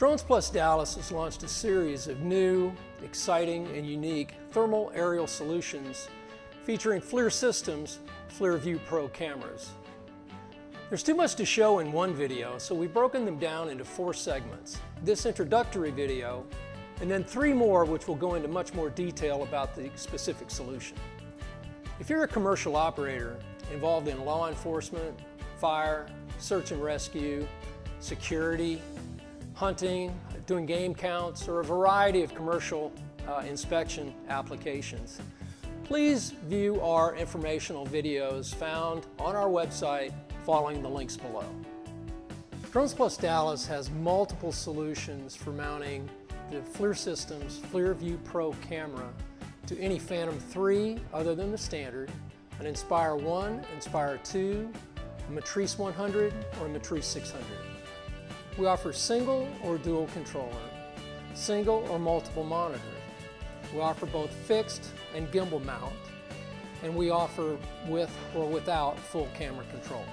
Drones Plus Dallas has launched a series of new, exciting, and unique thermal aerial solutions featuring FLIR Systems FLIR Vue Pro cameras. There's too much to show in one video, so we've broken them down into 4 segments. This introductory video, and then 3 more which will go into much more detail about the specific solution. If you're a commercial operator involved in law enforcement, fire, search and rescue, security, hunting, doing game counts, or a variety of commercial inspection applications, please view our informational videos found on our website following the links below. Drones Plus Dallas has multiple solutions for mounting the FLIR Systems FLIR Vue Pro camera to any Phantom 3 other than the standard, an Inspire 1, Inspire 2, a Matrice 100, or a Matrice 600. We offer single or dual controller, single or multiple monitor. We offer both fixed and gimbal mount, and we offer with or without full camera control.